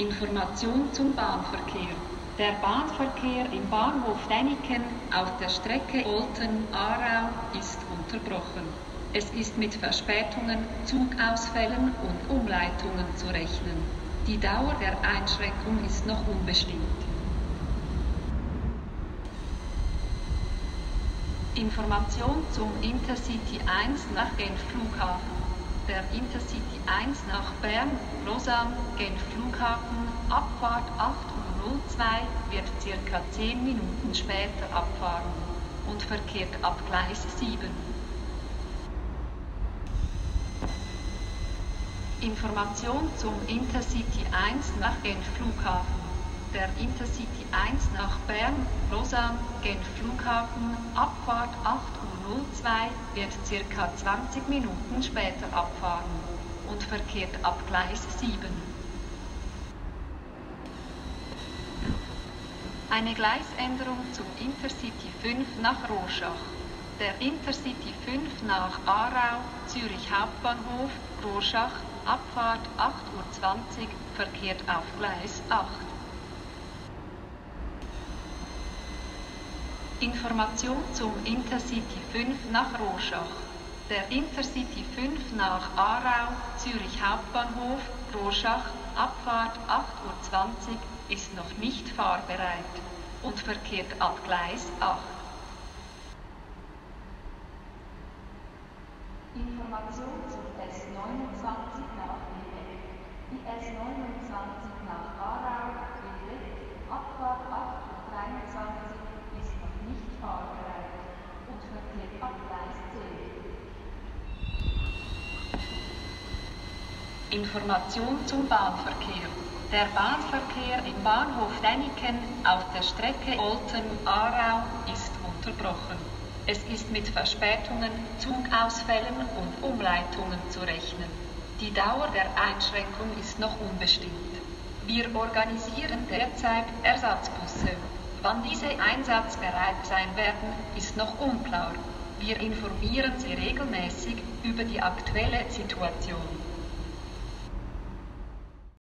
Information zum Bahnverkehr. Der Bahnverkehr im Bahnhof Däniken auf der Strecke Olten-Aarau ist unterbrochen. Es ist mit Verspätungen, Zugausfällen und Umleitungen zu rechnen. Die Dauer der Einschränkung ist noch unbestimmt. Information zum Intercity 1 nach Genf Flughafen. Der Intercity 1 nach Bern, Lausanne, Genf Flughafen, Abfahrt 8:02 wird ca. 10 Minuten später abfahren und verkehrt ab Gleis 7. Information zum Intercity 1 nach Genf Flughafen. Der Intercity 1 nach Bern, Lausanne, Genf Flughafen, Abfahrt 8:02 wird ca. 20 Minuten später abfahren und verkehrt ab Gleis 7. Eine Gleisänderung zum Intercity 5 nach Rorschach. Der Intercity 5 nach Aarau, Zürich Hauptbahnhof, Rorschach, Abfahrt 8:20 verkehrt auf Gleis 8. Information zum Intercity 5 nach Rorschach. Der Intercity 5 nach Aarau, Zürich Hauptbahnhof, Rorschach, Abfahrt 8:20 ist noch nicht fahrbereit und verkehrt ab Gleis 8. Information zum S29 nach Däniken. Die S29 nach Aarau, Däniken, Abfahrt 8:23 ist noch nicht fahrbereit und verkehrt ab Gleis 10. Information zum Bahnverkehr. Der Bahnverkehr im Bahnhof Däniken auf der Strecke Olten-Aarau ist unterbrochen. Es ist mit Verspätungen, Zugausfällen und Umleitungen zu rechnen. Die Dauer der Einschränkung ist noch unbestimmt. Wir organisieren derzeit Ersatzbusse. Wann diese einsatzbereit sein werden, ist noch unklar. Wir informieren Sie regelmäßig über die aktuelle Situation.